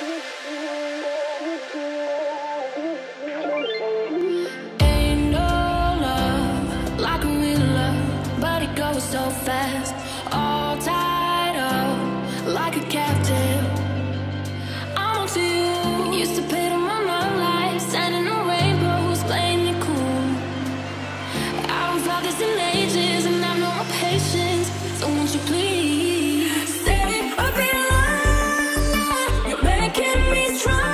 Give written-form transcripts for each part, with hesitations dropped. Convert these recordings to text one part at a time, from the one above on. Ain't no love like a real love, but it goes so fast. All tied up like a captive. I'm on to you. Used to pit on my mom life, standing on rainbows, playing it cool. I was all this in ages, and I've no patience. So won't you please stay up in line? You're making me strong.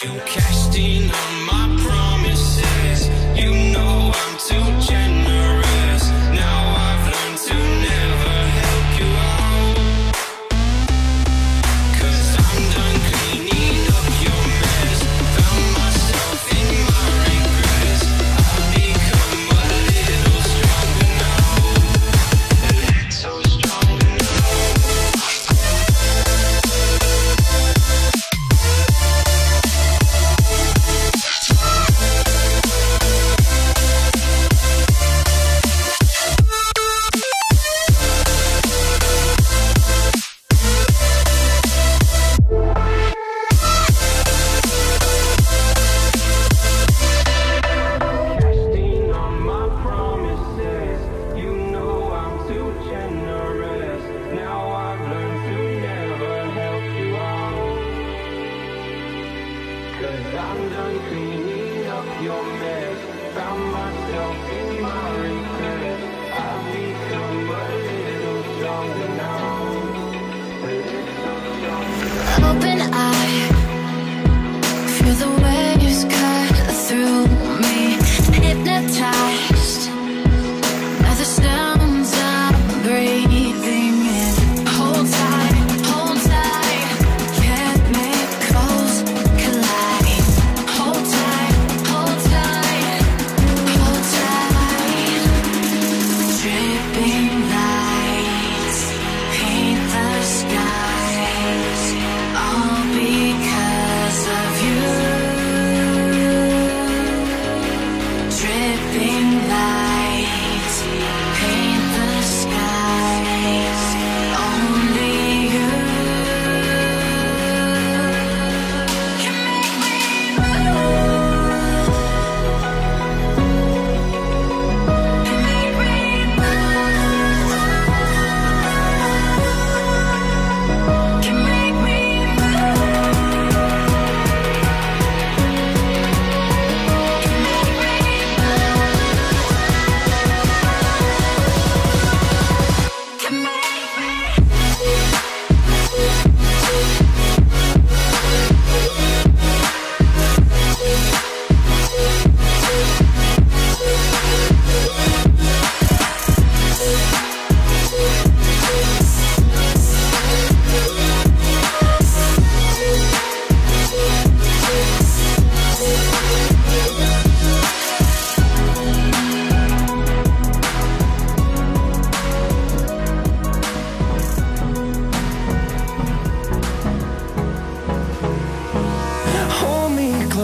You cashed in on my promises. You know I'm too generous. Now I've learned to never help you out, 'cause I'm done cleaning up your mess. Found myself in my regrets. I've become a little stronger now. A little stronger now. That's good. I'm done cleaning up your mess. Found myself in my regrets. I've become a little stronger now. A little stronger. Open eye, feel the waves cut through me. Hypnotized by the sounds I'm breathing in. Hold tight.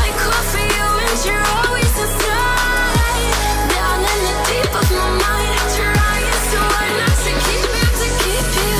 I crawl for you and you're always inside. Down in the deep of my mind, trying so hard not to keep you, to keep you.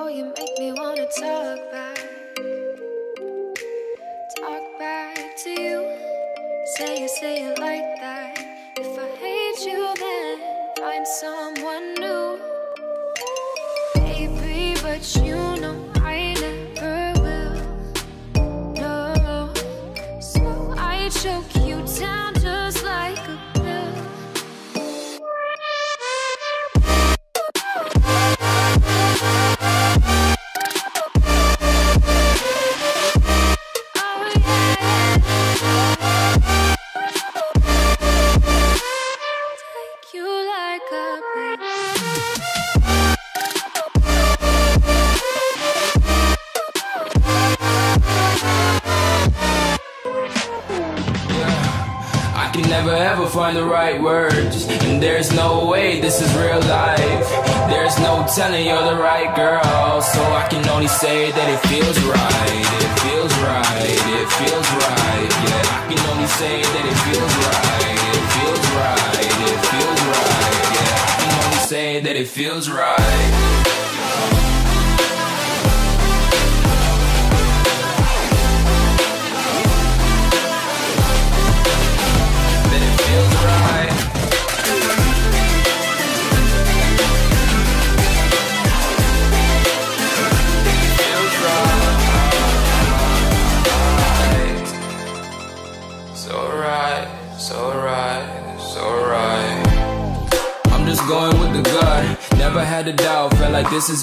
Oh, you make me wanna talk back to you. Say it like that. If I hate you, then find someone new. Baby, but you know I never will. No, so I choke you down just like a pill. Never ever find the right words, and there's no way this is real life. There's no telling you're the right girl, so I can only say that it feels right. It feels right, it feels right. Yeah, I can only say that it feels right. It feels right, it feels right. Yeah, I can only say that it feels right. Going with the gut, never had a doubt, felt like this is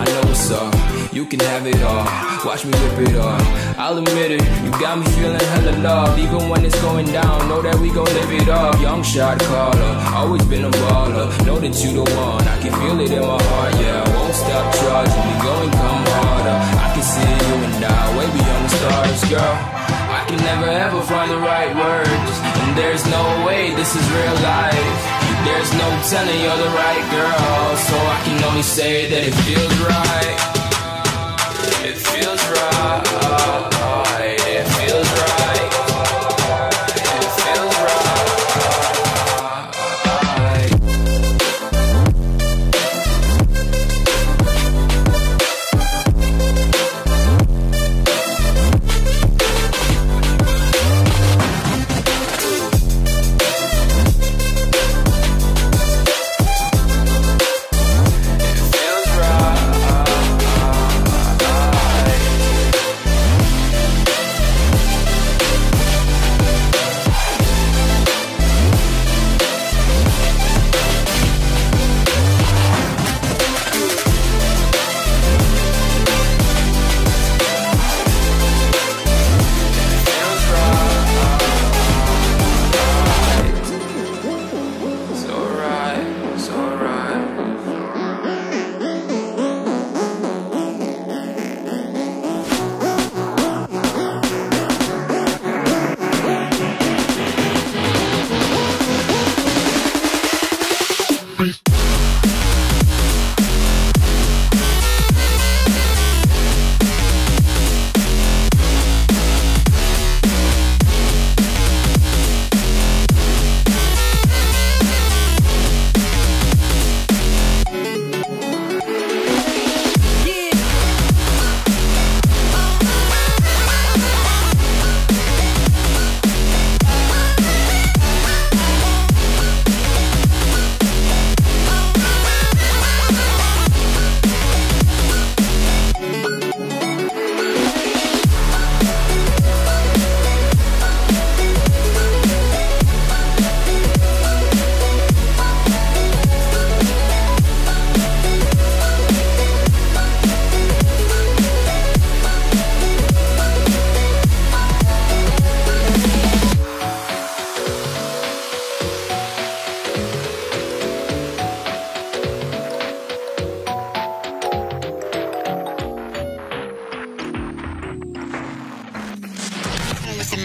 I know what's up. You can have it all, watch me rip it off. I'll admit it, you got me feeling hella loved. Even when it's going down, know that we gon' live it up. Young shot caller, always been a baller. Know that you the one, I can feel it in my heart. Yeah, I won't stop charging, we go and come harder. I can see you and I, way beyond the stars, girl. I can never ever find the right words, and there's no way this is real life. There's no telling you're the right girl, so I can only say that it feels right. It feels right, it feels right, it feels right.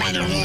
I don't know.